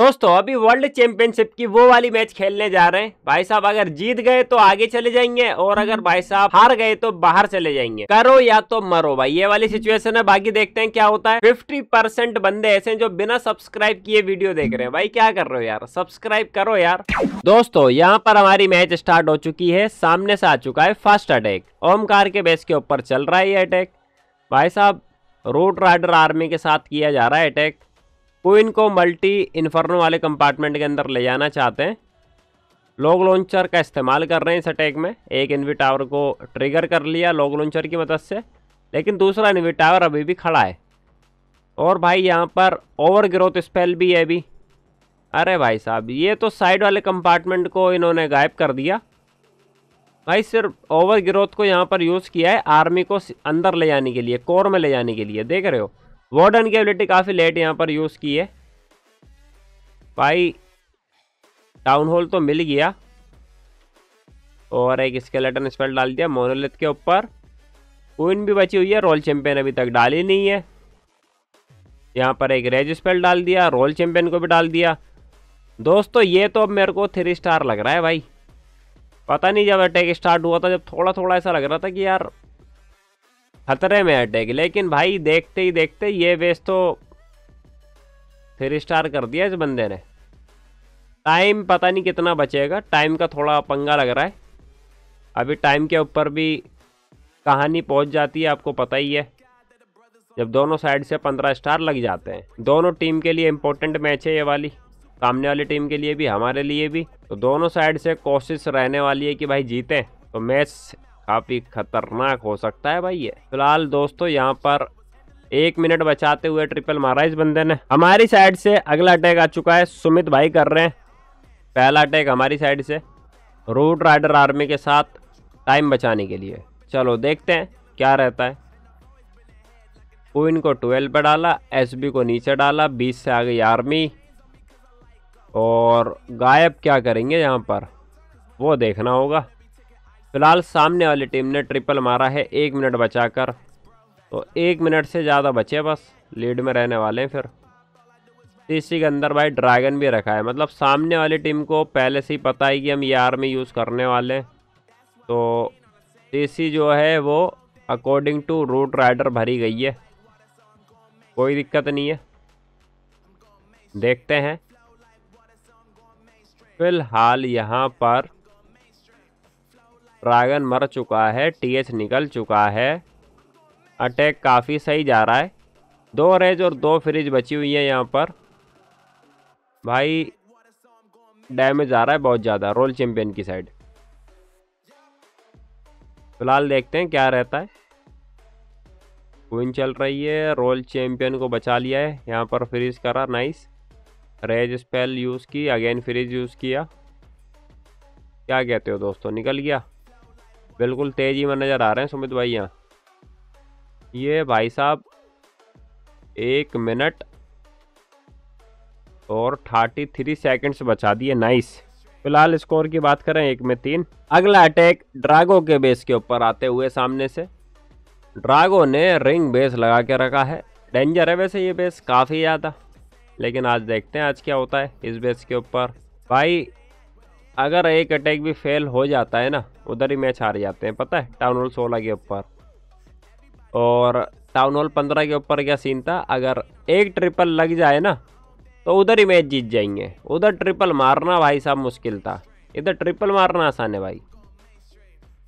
दोस्तों अभी world championship की वो वाली मैच खेलने जा रहे हैं। भाई साहब अगर जीत गए तो आगे चले जाएंगे और अगर भाई साहब हार गए तो बाहर चले जाएंगे। करो या तो मरो भाई, ये वाली सिचुएशन है। बाकी देखते हैं क्या होता है। 50% बंदे ऐसे हैं जो बिना सब्सक्राइब किए वीडियो देख रहे हैं। भाई क्या कर रहे हो यार, सब्सक्राइब करो यार। दोस्तों यहाँ पर हमारी मैच स्टार्ट हो चुकी है। सामने से आ चुका है फास्ट अटैक। ओमकार के बेस के ऊपर चल रहा है ये अटैक। भाई साहब रोड राइडर आर्मी के साथ किया जा रहा है अटैक। क्वीन को मल्टी इन्फर्नो वाले कंपार्टमेंट के अंदर ले जाना चाहते हैं। लॉग लॉन्चर का इस्तेमाल कर रहे हैं इस अटैक में। एक इन्वी टावर को ट्रिगर कर लिया लॉग लॉन्चर की मदद से, लेकिन दूसरा इन्वी टावर अभी भी खड़ा है। और भाई यहाँ पर ओवर ग्रोथ स्पेल भी है अभी। अरे भाई साहब ये तो साइड वाले कंपार्टमेंट को इन्होंने गायब कर दिया। भाई सिर्फ ओवर ग्रोथ को यहाँ पर यूज़ किया है आर्मी को अंदर ले जाने के लिए, कोर में ले जाने के लिए। देख रहे हो वार्डन की एबिलिटी काफ़ी लेट यहाँ पर यूज़ की है। भाई टाउन हॉल तो मिल गया और एक स्केलेटन स्पेल डाल दिया मोनोलिथ के ऊपर। क्वीन भी बची हुई है, रोल चैंपियन अभी तक डाली नहीं है। यहाँ पर एक रेज स्पेल डाल दिया, रोल चैंपियन को भी डाल दिया। दोस्तों ये तो अब मेरे को 3 स्टार लग रहा है भाई। पता नहीं जब अटैक स्टार्ट हुआ था जब थोड़ा थोड़ा ऐसा लग रहा था कि यार खतरे में अटैक, लेकिन भाई देखते ही देखते ये बेस तो 3 स्टार कर दिया इस बंदे ने। टाइम पता नहीं कितना बचेगा, टाइम का थोड़ा पंगा लग रहा है अभी। टाइम के ऊपर भी कहानी पहुंच जाती है, आपको पता ही है। जब दोनों साइड से 15 स्टार लग जाते हैं। दोनों टीम के लिए इम्पोर्टेंट मैच है ये वाली, सामने वाली टीम के लिए भी हमारे लिए भी। तो दोनों साइड से कोशिश रहने वाली है कि भाई जीतें, तो मैच काफ़ी खतरनाक हो सकता है भाई ये। फिलहाल दोस्तों यहाँ पर 1 मिनट बचाते हुए ट्रिपल मारा इस बंदे ने। हमारी साइड से अगला अटैक आ चुका है। सुमित भाई कर रहे हैं पहला अटैक हमारी साइड से रोड राइडर आर्मी के साथ टाइम बचाने के लिए। चलो देखते हैं क्या रहता है। क्वीन को 12 पर डाला, एसबी को नीचे डाला, 20 से आ गई आर्मी। और गायब क्या करेंगे यहाँ पर वो देखना होगा। फिलहाल सामने वाली टीम ने ट्रिपल मारा है 1 मिनट बचाकर, तो 1 मिनट से ज़्यादा बचे बस, लीड में रहने वाले हैं। फिर इसी के अंदर भाई ड्रैगन भी रखा है, मतलब सामने वाली टीम को पहले से ही पता है कि हम ये आर्मी यूज़ करने वाले हैं। तो टीसी जो है वो अकॉर्डिंग टू रूट राइडर भरी गई है, कोई दिक्कत नहीं है। देखते हैं फिलहाल यहाँ पर ड्रैगन मर चुका है, टीएच निकल चुका है। अटैक काफ़ी सही जा रहा है। 2 रेज और 2 फ्रिज बची हुई है यहाँ पर। भाई डैमेज आ रहा है बहुत ज़्यादा रोल चैंपियन की साइड। फिलहाल देखते हैं क्या रहता है। क्वीन चल रही है, रोल चैंपियन को बचा लिया है यहाँ पर, फ्रीज करा, नाइस। रेज स्पेल यूज़ की, अगेन फ्रीज यूज़ किया। क्या कहते हो दोस्तों, निकल गया। बिल्कुल तेज़ी में नज़र आ रहे हैं सुमित भाई यहाँ। ये भाई साहब 1 मिनट और 33 सेकंड्स बचा दिए, नाइस। फिलहाल स्कोर की बात करें 1 में 3। अगला अटैक ड्रैगो के बेस के ऊपर आते हुए सामने से। ड्रैगो ने रिंग बेस लगा के रखा है, डेंजर है वैसे ये बेस काफ़ी ज़्यादा, लेकिन आज देखते हैं आज क्या होता है इस बेस के ऊपर। भाई अगर एक अटैक भी फेल हो जाता है ना उधर ही मैच हार जाते हैं, पता है। टाउन हॉल 16 के ऊपर और टाउन हॉल 15 के ऊपर क्या सीन था, अगर एक ट्रिपल लग जाए ना तो उधर ही मैच जीत जाएंगे। उधर ट्रिपल मारना भाई साहब मुश्किल था, इधर ट्रिपल मारना आसान है भाई।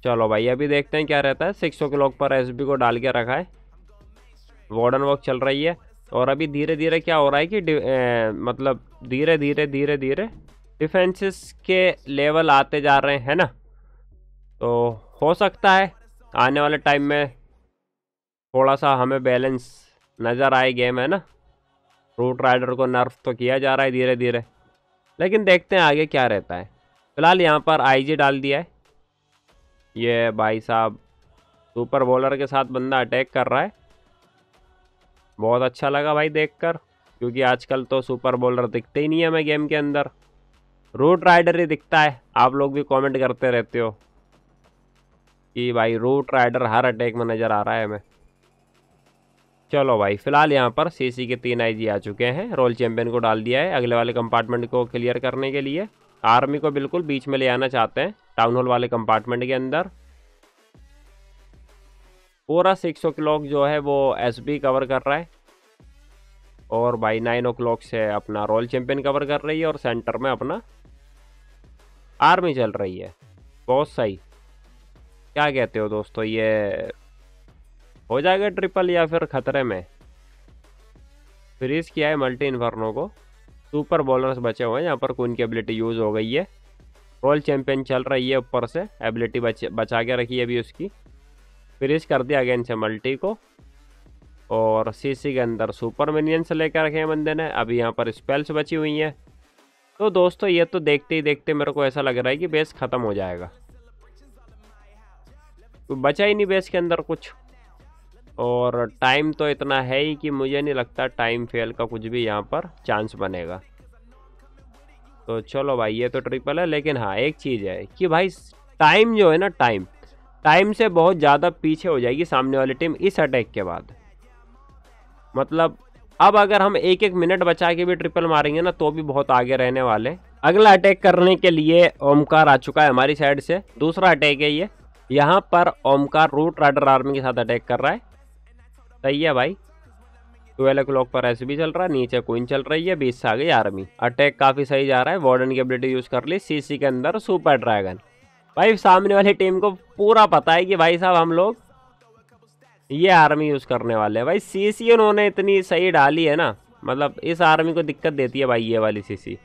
चलो भाई अभी देखते हैं क्या रहता है। 600 के लॉक पर एसबी को डाल के रखा है, वार्डन वॉक चल रही है। और अभी धीरे धीरे क्या हो रहा है कि मतलब धीरे धीरे धीरे धीरे डिफेंसेस के लेवल आते जा रहे हैं ना। तो हो सकता है आने वाले टाइम में थोड़ा सा हमें बैलेंस नज़र आए गेम, है ना। रूट राइडर को नर्फ तो किया जा रहा है धीरे धीरे, लेकिन देखते हैं आगे क्या रहता है। फिलहाल यहाँ पर आईजी डाल दिया है ये भाई साहब। सुपर बॉलर के साथ बंदा अटैक कर रहा है, बहुत अच्छा लगा भाई देखकर, क्योंकि आजकल तो सुपर बॉलर दिखते ही नहीं है हमें गेम के अंदर, रूट राइडर ही दिखता है। आप लोग भी कमेंट करते रहते हो कि भाई रूट राइडर हर अटैक में नज़र आ रहा है हमें। चलो भाई फिलहाल यहाँ पर सीसी के 3 आईजी आ चुके हैं। रोल चैंपियन को डाल दिया है अगले वाले कंपार्टमेंट को क्लियर करने के लिए। आर्मी को बिल्कुल बीच में ले आना चाहते हैं टाउन हॉल वाले कंपार्टमेंट के अंदर। पूरा 6 o'clock जो है वो एसबी कवर कर रहा है और भाई 9 o'clock से अपना रोल चैंपियन कवर कर रही है और सेंटर में अपना आर्मी चल रही है। बहुत सही, क्या कहते हो दोस्तों, ये हो जाएगा ट्रिपल या फिर खतरे में। फ्रीज किया है मल्टी इन्फर्नो को, सुपर बॉलर्स बचे हुए हैं। यहाँ पर कून की एबिलिटी यूज़ हो गई है, रोल चैंपियन चल रही है ऊपर से, एबिलिटी बचा के रखी है अभी उसकी। फ्रीज कर दिया अगेन से मल्टी को और सीसी के अंदर सुपर मिनियंस लेकर रखे हैं बंदे ने। अभी यहाँ पर स्पेल्स बची हुई हैं। तो दोस्तों ये तो देखते ही देखते मेरे को ऐसा लग रहा है कि बेस ख़त्म हो जाएगा, तो बचा ही नहीं बेस के अंदर कुछ। और टाइम तो इतना है ही कि मुझे नहीं लगता टाइम फेल का कुछ भी यहाँ पर चांस बनेगा। तो चलो भाई ये तो ट्रिपल है, लेकिन हाँ एक चीज़ है कि भाई टाइम जो है ना, टाइम से बहुत ज़्यादा पीछे हो जाएगी सामने वाली टीम इस अटैक के बाद। मतलब अब अगर हम 1-1 मिनट बचा के भी ट्रिपल मारेंगे ना तो भी बहुत आगे रहने वाले। अगला अटैक करने के लिए ओमकार आ चुका है हमारी साइड से, दूसरा अटैक है ये। यहाँ पर ओमकार रूट राइडर आर्मी के साथ अटैक कर रहा है, सही है भाई। 12 o'clock पर एसबी चल रहा है, नीचे क्वीन चल रही है, 20 से आ गई आर्मी। अटैक काफ़ी सही जा रहा है, वार्डन की एबिलिटी यूज़ कर ली, सीसी के अंदर सुपर ड्रैगन। भाई सामने वाली टीम को पूरा पता है कि भाई साहब हम लोग ये आर्मी यूज़ करने वाले हैं। भाई सीसी उन्होंने इतनी सही डाली है ना, मतलब इस आर्मी को दिक्कत देती है भाई ये वाली सीसी।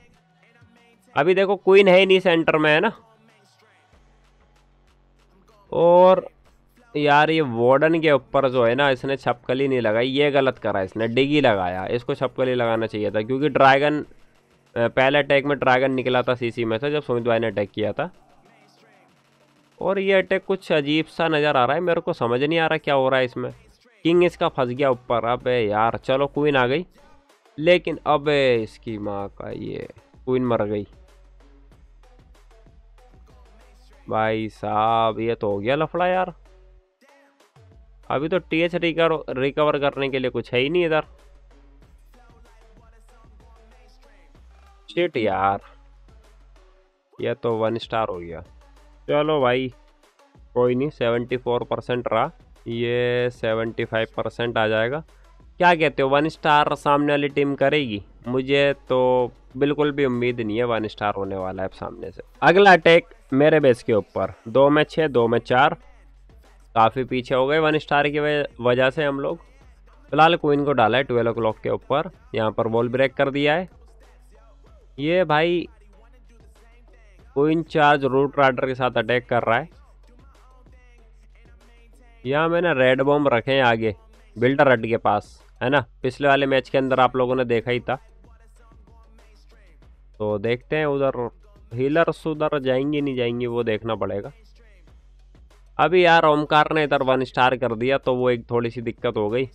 अभी देखो क्वीन है ही नहीं सेंटर में, है ना। और यार ये वार्डन के ऊपर जो है ना इसने छपकली नहीं लगाई, ये गलत करा इसने, डिगी लगाया। इसको छपकली लगाना चाहिए था क्योंकि ड्रैगन पहले अटैक में ड्रैगन निकला था सीसी में से जब सुमित भाई ने अटैक किया था। और ये अटैक कुछ अजीब सा नज़र आ रहा है, मेरे को समझ नहीं आ रहा क्या हो रहा है इसमें। किंग इसका फंस गया ऊपर, अबे यार चलो क्वीन आ गई, लेकिन अबे इसकी माँ का ये क्वीन मर गई। भाई साहब ये तो हो गया लफड़ा यार। अभी तो टीएच रिकवर करने के लिए कुछ है ही नहीं इधर। शिट यार ये तो 1 star हो गया। चलो भाई कोई नहीं, 74% रहा ये, 75% आ जाएगा। क्या कहते हो 1 star सामने वाली टीम करेगी? मुझे तो बिल्कुल भी उम्मीद नहीं है 1 star होने वाला है सामने से। अगला अटैक मेरे बेस के ऊपर, 2 में 6, 2 में 4, काफ़ी पीछे हो गए 1 star की वजह से हम लोग। फिलहाल क्वीन को डाला है 12 o'clock के ऊपर, यहाँ पर बॉल ब्रेक कर दिया है ये भाई। क्वीन चार्ज रूट राइडर के साथ अटैक कर रहा है। यहाँ मैंने रेड बॉम्ब रखे हैं आगे बिल्डर हट के पास, है ना, पिछले वाले मैच के अंदर आप लोगों ने देखा ही था। तो देखते हैं उधर हीलर्स उधर जाएंगे नहीं जाएंगे वो देखना पड़ेगा। अभी यार ओमकार ने इधर 1 star कर दिया तो वो एक थोड़ी सी दिक्कत हो गई,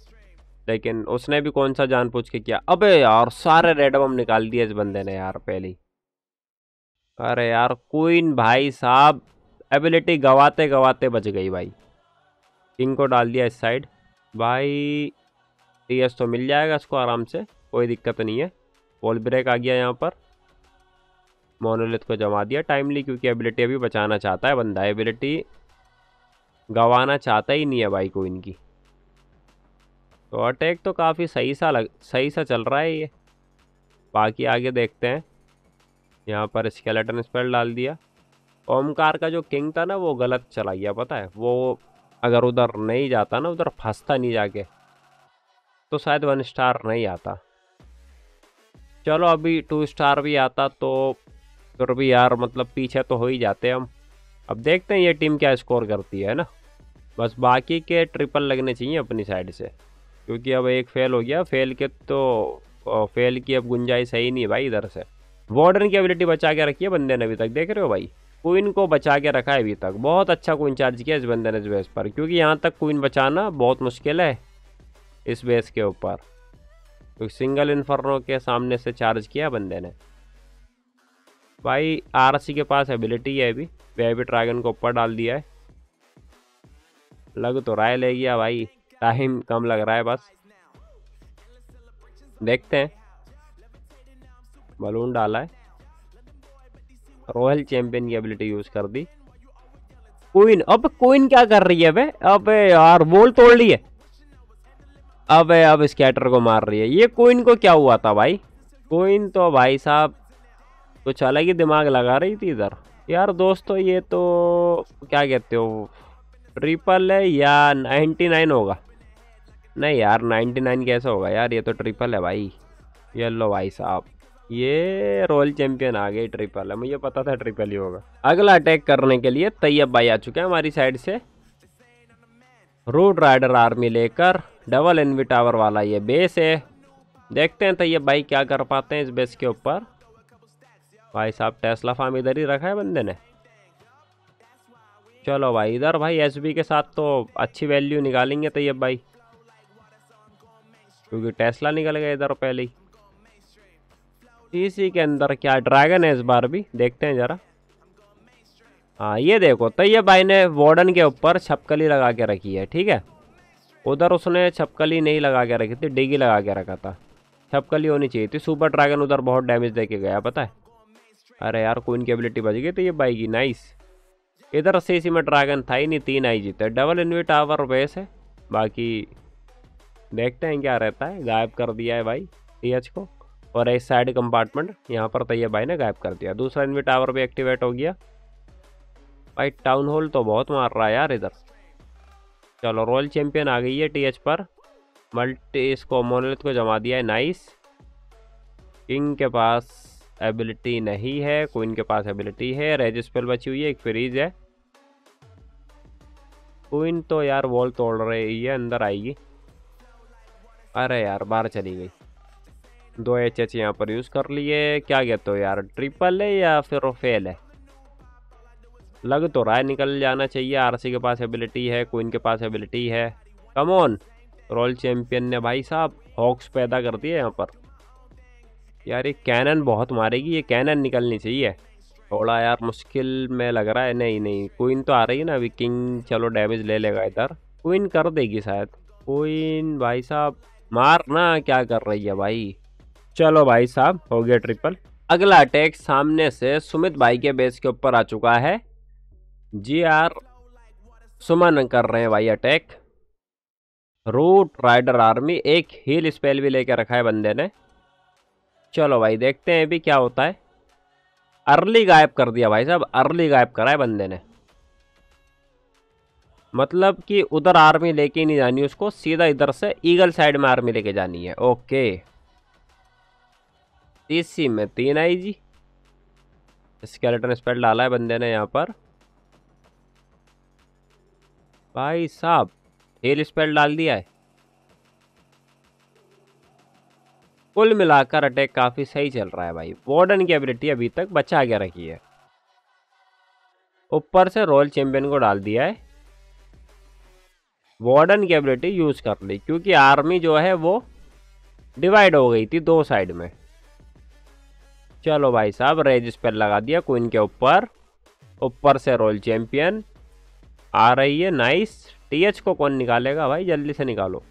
लेकिन उसने भी कौन सा जानबूझ के किया। अबे यार सारे रेड बम निकाल दिए इस बंदे ने यार पहली। अरे यार क्वीन भाई साहब एबिलिटी गवाते गवाते बच गई भाई। किंग को डाल दिया इस साइड, भाई टीएस तो मिल जाएगा इसको आराम से, कोई दिक्कत नहीं है। बॉल ब्रेक आ गया यहाँ पर, मोनोलिथ को जमा दिया टाइमली क्योंकि एबिलिटी अभी बचाना चाहता है बंदा, एबिलिटी गंवाना चाहता ही नहीं है भाई क्वीन की। तो अटैक तो काफ़ी सही सा चल रहा है ये, बाकी आगे देखते हैं। यहाँ पर स्केलेटन स्पेल डाल दिया। ओमकार का जो किंग था ना वो गलत चला गया पता है, वो अगर उधर नहीं जाता ना, उधर फंसता नहीं जाके, तो शायद 1 star नहीं आता। चलो अभी 2 star भी आता तो फिर भी यार मतलब पीछे तो हो ही जाते हम। अब देखते हैं ये टीम क्या स्कोर करती है ना, बस बाकी के ट्रिपल लगने चाहिए अपनी साइड से क्योंकि अब एक फेल हो गया, फेल की अब गुंजाइश है ही नहीं भाई इधर से। वार्डन की एबिलिटी बचा के रखी है बंदे ने अभी तक, देख रहे हो भाई, क्वीन को बचा के रखा है अभी तक। बहुत अच्छा क्वीन चार्ज किया इस बंदे ने इस बेस पर, क्योंकि यहाँ तक क्वीन बचाना बहुत मुश्किल है इस बेस के ऊपर। तो सिंगल इन्फर्नो के सामने से चार्ज किया बंदे ने। भाई आरसी के पास एबिलिटी है अभी, बेबी ड्रैगन को ऊपर डाल दिया है, लग तो राय ले गया भाई, टाइम कम लग रहा है बस। देखते हैं। बलून डाला है, रॉयल चैंपियन की एबिलिटी यूज कर दी। क्वीन, अब क्वीन क्या कर रही है बे? अबे यार बोल तोड़ ली है। अबे अब स्कैटर को मार रही है। ये क्वीन को क्या हुआ था भाई? क्वीन तो भाई साहब कुछ अलग ही दिमाग लगा रही थी इधर। यार दोस्तों ये तो क्या कहते हो, ट्रिपल है या 99 होगा? नहीं यार 99 कैसे होगा यार, ये तो ट्रिपल है भाई। ये लो भाई साहब, ये रॉयल चैंपियन आ गई, ट्रिपल है। मुझे पता था ट्रिपल ही होगा। अगला अटैक करने के लिए तैयब भाई आ चुके हैं हमारी साइड से, रूड राइडर आर्मी लेकर। डबल एनवी टावर वाला ये बेस है, देखते हैं तैयब भाई क्या कर पाते हैं इस बेस के ऊपर। भाई साहब टेस्ला फार्म इधर ही रखा है बंदे ने। चलो भाई इधर भाई एसबी के साथ तो अच्छी वैल्यू निकालेंगे तैयब भाई, क्योंकि टेस्ला निकल गया इधर पहले ही। सीसी के अंदर क्या ड्रैगन है इस बार भी, देखते हैं जरा। हाँ ये देखो तैयब भाई ने वार्डन के ऊपर छपकली लगा के रखी है, ठीक है। उधर उसने छपकली नहीं लगा के रखी थी, डिगी लगा के रखा था, छपकली होनी चाहिए थी। सुपर ड्रैगन उधर बहुत डैमेज दे के गया, पता है। अरे यार क्वीन की एबिलिटी बच गई तैयब भाई की, नाइस। इधर सीसी में ड्रैगन था ही नहीं, 3 आई जीते। डबल इनवी टावर बेस है, बाकी देखते हैं क्या रहता है। गायब कर दिया है भाई टीएच को, और एक साइड कंपार्टमेंट यहाँ पर तैयब भाई ने गायब कर दिया। दूसरा इनवी टावर भी एक्टिवेट हो गया। भाई टाउन हॉल तो बहुत मार रहा है यार इधर। चलो रॉयल चैंपियन आ गई है टीएच पर, मल्टी इसको मोनोलिथ को जमा दिया है, नाइस। किंग के पास एबिलिटी नहीं है, क्वीन के पास एबिलिटी है। रेजिस्पेल बची हुई है, एक फ्रीज है। क्वीन तो यार वॉल तोड़ रही है, अंदर आएगी। अरे यार बाहर चली गई। 2 HH यहाँ पर यूज़ कर लिए। क्या कहते हो यार, ट्रिपल है या फिर फेल है? लग तो रहा है निकल जाना चाहिए। आरसी के पास एबिलिटी है, क्वीन के पास एबिलिटी है। कम ऑन, रॉयल चैंपियन ने भाई साहब हॉक्स पैदा कर दिए यहाँ पर। यार ये कैनन बहुत मारेगी, ये कैनन निकलनी चाहिए। थोड़ा यार मुश्किल में लग रहा है। नहीं क्वीन तो आ रही है ना अभी। किंग चलो डैमेज ले लेगा इधर, क्वीन कर देगी शायद। क्वीन भाई साहब मारना क्या कर रही है भाई। चलो भाई साहब हो गया ट्रिपल। अगला अटैक सामने से सुमित भाई के बेस के ऊपर आ चुका है जी। यार सुमन कर रहे हैं भाई अटैक। रूट राइडर आर्मी, एक हील स्पेल भी लेके रखा है बंदे ने। चलो भाई देखते हैं अभी क्या होता है। अर्ली गायब कर दिया भाई साहब, अर्ली गायब करा है बंदे ने। मतलब कि उधर आर्मी लेके नहीं जानी उसको, सीधा इधर से ईगल साइड में आर्मी लेके जानी है। ओके टीसी में 3 आई जी। स्केलेटन स्पेल डाला है बंदे ने यहाँ पर। भाई साहब हेल स्पेल डाल दिया है। कुल मिलाकर अटैक काफी सही चल रहा है भाई। वार्डन की एबिलिटी अभी तक बचा के रखी है। ऊपर से रॉयल चैंपियन को डाल दिया है। वार्डन की एबिलिटी यूज कर ली, क्योंकि आर्मी जो है वो डिवाइड हो गई थी 2 साइड में। चलो भाई साहब रेजिस पर लगा दिया क्वीन के ऊपर। ऊपर से रॉयल चैंपियन आ रही है, नाइस। टीएच को कौन निकालेगा भाई, जल्दी से निकालो।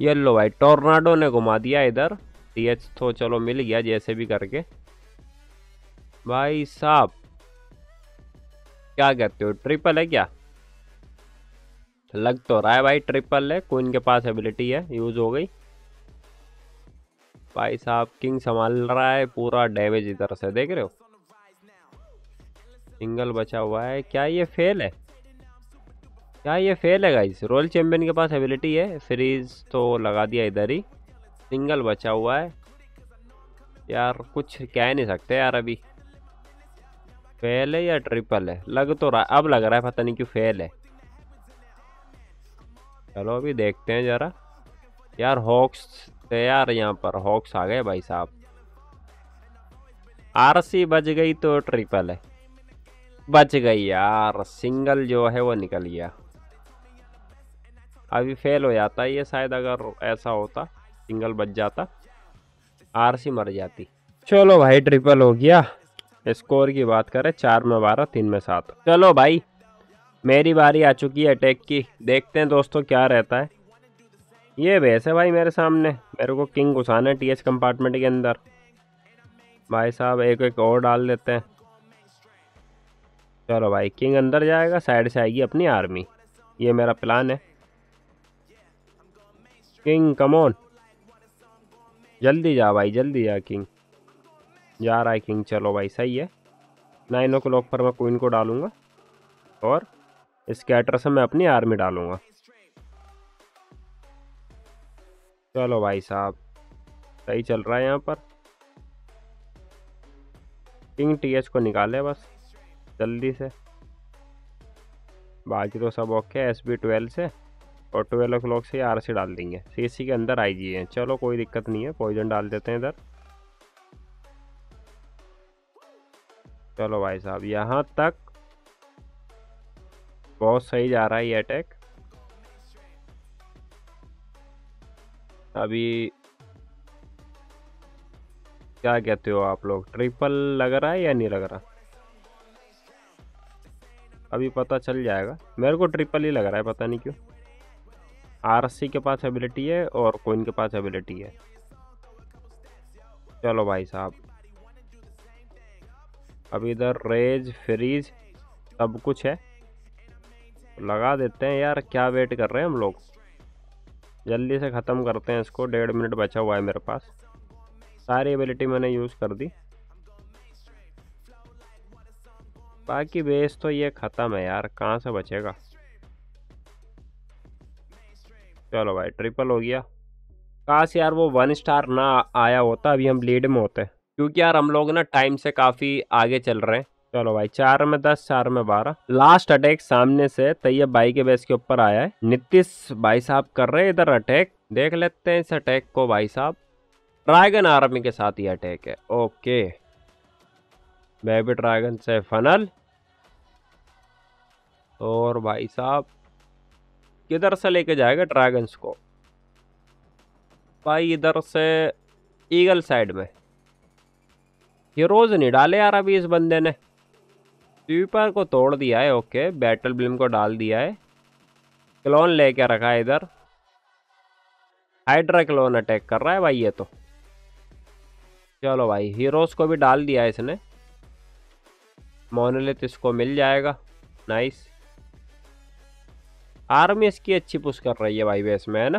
येलो भाई टोर्नाडो ने घुमा दिया इधर। टीएच तो चलो मिल गया जैसे भी करके। भाई साहब क्या कहते हो, ट्रिपल है क्या? लग तो रहा है भाई ट्रिपल है। क्वीन के पास एबिलिटी है, यूज हो गई। भाई साहब किंग संभाल रहा है पूरा डैमेज इधर से, देख रहे हो। सिंगल बचा हुआ है। क्या ये फेल है? क्या ये फेल है गाइस? रॉयल चैंपियन के पास एबिलिटी है, फ्रीज तो लगा दिया इधर ही। सिंगल बचा हुआ है यार, कुछ कह नहीं सकते यार अभी। फेल है या ट्रिपल है? लग तो रहा, अब लग रहा है, पता नहीं क्यों फेल है। चलो अभी देखते हैं जरा। यार हॉक्स थे यार यहाँ पर, हॉक्स आ गए भाई साहब। आरसी बच गई तो ट्रिपल है, बच गई यार। सिंगल जो है वो निकल गया। अभी फेल हो जाता ये शायद, अगर ऐसा होता सिंगल बच जाता, आरसी मर जाती। चलो भाई ट्रिपल हो गया। स्कोर की बात करें 4 में 12, 3 में 7। चलो भाई मेरी बारी आ चुकी है अटैक की, देखते हैं दोस्तों क्या रहता है। ये भैंस है भाई मेरे सामने, मेरे को किंग घुसाना है टीएच कंपार्टमेंट के अंदर। भाई साहब एक एक और डाल देते हैं। चलो भाई किंग अंदर जाएगा, साइड से आएगी अपनी आर्मी, ये मेरा प्लान है। किंग कम ऑन, जल्दी जा भाई, जल्दी जा किंग। जा रहा है किंग, चलो भाई सही है। 9 o'clock पर मैं क्वीन को डालूंगा और स्कैटर से मैं अपनी आर्मी डालूंगा। चलो भाई साहब सही चल रहा है यहाँ पर। किंग टीएच को निकाले बस जल्दी से, बाकी तो सब ओके। SB12 से और 12 o'clock से RC डाल देंगे। CC के अंदर IG है, चलो कोई दिक्कत नहीं है। पॉइजन डाल देते हैं इधर। चलो भाई साहब यहाँ तक बहुत सही जा रहा है ये अटैक। अभी क्या कहते हो आप लोग, ट्रिपल लग रहा है या नहीं लग रहा? अभी पता चल जाएगा, मेरे को ट्रिपल ही लग रहा है, पता नहीं क्यों। RC के पास एबिलिटी है और क्वीन के पास एबिलिटी है। चलो भाई साहब अभी इधर रेज फ्रीज सब कुछ है, लगा देते हैं यार, क्या वेट कर रहे हैं हम लोग, जल्दी से ख़त्म करते हैं इसको। 1.5 मिनट बचा हुआ है मेरे पास, सारी एबिलिटी मैंने यूज़ कर दी। बाकी बेस तो ये ख़त्म है यार, कहाँ से बचेगा। चलो भाई ट्रिपल हो गया। काश यार वो 1 star ना आया होता, अभी हम लीड में होते, क्योंकि यार हम लोग ना टाइम से काफ़ी आगे चल रहे हैं। चलो भाई 4 में 10, 4 में 12। लास्ट अटैक सामने से तैयब भाई के बेस के ऊपर आया है। नीतीश भाई साहब कर रहे हैं इधर अटैक, देख लेते हैं इस अटैक को। भाई साहब ड्रैगन आर्मी के साथ ये अटैक है, ओके। बेबी ड्रैगन से फनल, और भाई साहब किधर से लेके जाएगा ड्रैगन्स को? भाई इधर से ईगल साइड में। हीरोज नहीं डाले यार अभी इस बंदे ने, स्वीपर को तोड़ दिया है, ओके। बैटल ब्लिम को डाल दिया है, क्लोन लेके रखा है इधर, हाइड्रा क्लोन अटैक कर रहा है भाई ये तो। चलो भाई हीरोज को भी डाल दिया है इसने, मोनोलिथ इसको मिल जाएगा, नाइस। आर्मी इसकी अच्छी पुश कर रही है भाई बेस में, है ना।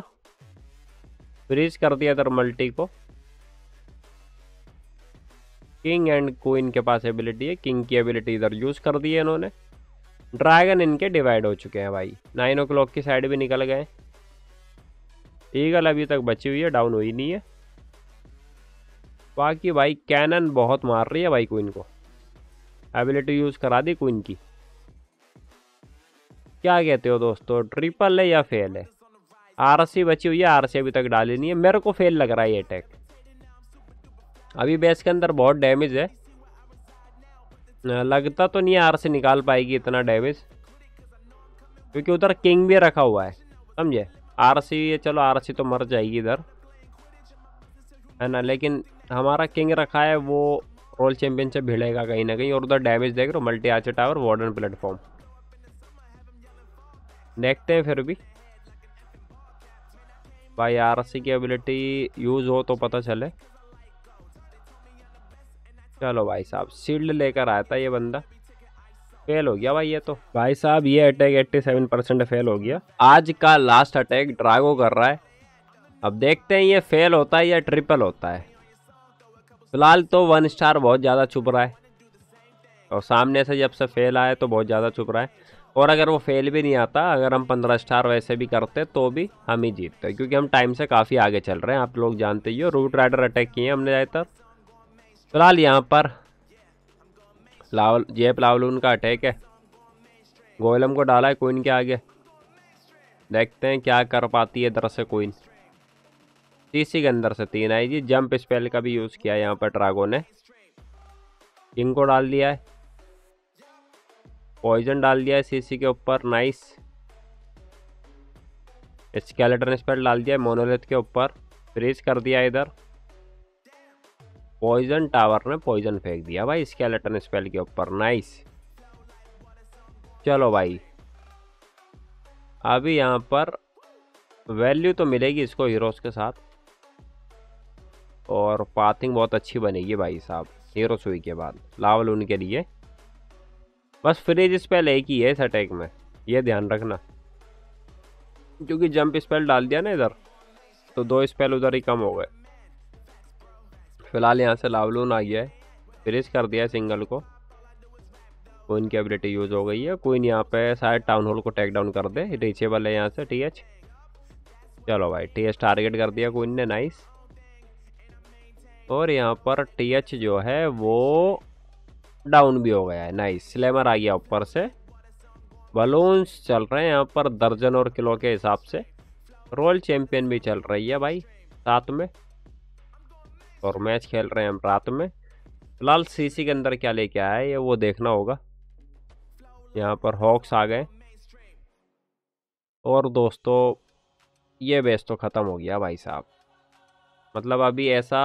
फ्रीज कर दिया इधर मल्टी को। किंग एंड क्वीन के पास एबिलिटी है, किंग की एबिलिटी इधर यूज़ कर दी है इन्होंने। ड्रैगन इनके डिवाइड हो चुके हैं भाई, 9 o'clock की साइड भी निकल गए। ईगल अभी तक बची हुई है, डाउन हुई नहीं है। बाकी भाई कैनन बहुत मार रही है भाई क्वीन को, एबिलिटी यूज़ करा दी क्वीन की। क्या कहते हो दोस्तों, ट्रिपल है या फेल है? RC बची हुई है, RC अभी तक डाली नहीं है। मेरे को फेल लग रहा है ये अटैक, अभी बेस के अंदर बहुत डैमेज है। लगता तो नहीं RC निकाल पाएगी इतना डैमेज, क्योंकि उधर किंग भी रखा हुआ है, समझे। RC ये चलो RC तो मर जाएगी इधर, है ना, लेकिन हमारा किंग रखा है, वो रोल चैम्पियनशिप भिड़ेगा कहीं ना कहीं। और उधर डैमेज देख रहे हो, multi archer tower, warden platform, देखते हैं फिर भी। भाई RC की एबिलिटी यूज़ हो तो पता चले। चलो भाई साहब शील्ड लेकर आया था ये बंदा, फेल हो गया भाई ये तो। भाई साहब ये अटैक 87% फेल हो गया। आज का लास्ट अटैक ड्रैगो कर रहा है, अब देखते हैं ये फेल होता है या ट्रिपल होता है। फिलहाल तो 1 star बहुत ज़्यादा छुप रहा है, और सामने से जब से फेल आया तो बहुत ज़्यादा छुप रहा है। और अगर वो फेल भी नहीं आता, अगर हम 15 star वैसे भी करते तो भी हम ही जीतते, क्योंकि हम टाइम से काफ़ी आगे चल रहे हैं, आप लोग जानते ही हो। रूट राइडर अटैक किए हमने ज़्यादातर। फिलहाल यहाँ पर जेप लावलून का अटैक है, गोलम को डाला है क्वीन के आगे, देखते हैं क्या कर पाती है इधर से क्वीन। CC के अंदर से 3 आई जी, जंप स्पेल का भी यूज़ किया यहाँ पर ड्रैगो ने। किंग को डाल दिया है, पॉइजन डाल दिया है CC के ऊपर, नाइस। स्केलेटन स्पेल डाल दिया है मोनोलिथ के ऊपर, फ्रीज कर दिया इधर। पॉइजन टावर ने पॉइजन फेंक दिया भाई स्केलेटन स्पेल के ऊपर, नाइस। चलो भाई अभी यहाँ पर वैल्यू तो मिलेगी इसको हीरोज़ के साथ, और पाथिंग बहुत अच्छी बनेगी भाई साहब हीरो सुई के बाद लावल उनके लिए। बस फ्रीज स्पेल एक ही है इस अटैक में, ये ध्यान रखना, क्योंकि जंप स्पेल डाल दिया ना इधर तो दो स्पेल उधर ही कम हो गए। फिलहाल यहाँ से लावलून आ गया है, फ्रीज कर दिया है सिंगल को, कोइन की एबिलिटी यूज़ हो गई है। कोइन यहाँ पे शायद टाउन हॉल को टेक डाउन कर दे, रीचेबल है यहाँ से टीएच। चलो भाई टीएच टारगेट कर दिया कोइन ने, नाइस। और यहाँ पर टीएच जो है वो डाउन भी हो गया है, नाइस। स्लैमर आ गया ऊपर से, बलून्स चल रहे हैं यहाँ पर दर्जन और किलो के हिसाब से, रोल चैम्पियन भी चल रही है भाई साथ में, और मैच खेल रहे हैं हम रात में। फिलहाल सीसी के अंदर क्या लेके आया है ये वो देखना होगा। यहाँ पर हॉक्स आ गए, और दोस्तों ये बेस तो ख़त्म हो गया भाई साहब। मतलब अभी ऐसा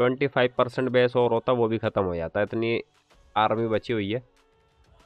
25% बेस और होता वो भी ख़त्म हो जाता, इतनी आर्मी बची हुई है।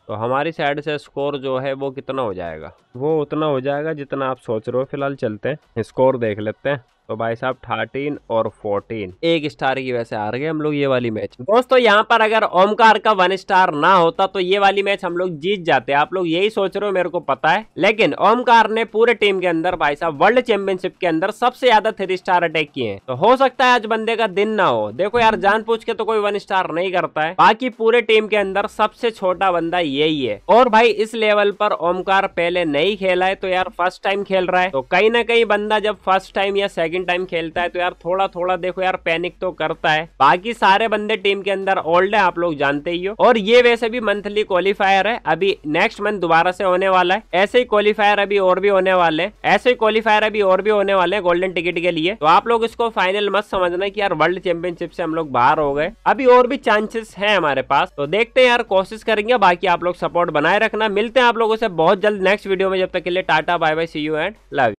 तो हमारी साइड से स्कोर जो है वो कितना हो जाएगा, वो उतना हो जाएगा जितना आप सोच रहे हो। फिलहाल चलते हैं स्कोर देख लेते हैं। तो भाई साहब 13 और 14 एक स्टार की वैसे हार गए हम लोग ये वाली मैच। दोस्तों यहाँ पर अगर ओमकार का 1 स्टार ना होता तो ये वाली मैच हम लोग जीत जाते। आप लोग यही सोच रहे हो मेरे को पता है, लेकिन ओमकार ने पूरे टीम के अंदर भाई साहब वर्ल्ड चैंपियनशिप के अंदर सबसे ज्यादा 3 स्टार अटैक किए हैं। तो हो सकता है आज बंदे का दिन ना हो। देखो यार जानबूझ के तो कोई 1 स्टार नहीं करता है, बाकी पूरे टीम के अंदर सबसे छोटा बंदा यही है। और भाई इस लेवल पर ओमकार पहले नहीं खेला है, तो यार फर्स्ट टाइम खेल रहा है। तो कहीं ना कहीं बंदा जब फर्स्ट टाइम या टाइम खेलता है तो यार थोड़ा थोड़ा देखो यार पैनिक तो करता है। बाकी सारे बंदे टीम के अंदर ओल्ड है, आप लोग जानते ही हो। और ये वैसे भी मंथली क्वालिफायर है, अभी नेक्स्ट मंथ दोबारा से होने वाला है। ऐसे ही क्वालिफायर अभी और भी होने वाले हैं, गोल्डन टिकट के लिए। तो आप लोग इसको फाइनल मत समझना कि यार वर्ल्ड चैंपियनशिप से हम लोग बाहर हो गए, अभी और भी चांसेस है हमारे पास। तो देखते हैं यार, कोशिश करेंगे। बाकी आप लोग सपोर्ट बनाए रखना, मिलते हैं आप लोगों से बहुत जल्द नेक्स्ट वीडियो में। जब तक के लिए tata bye bye, see you and love you.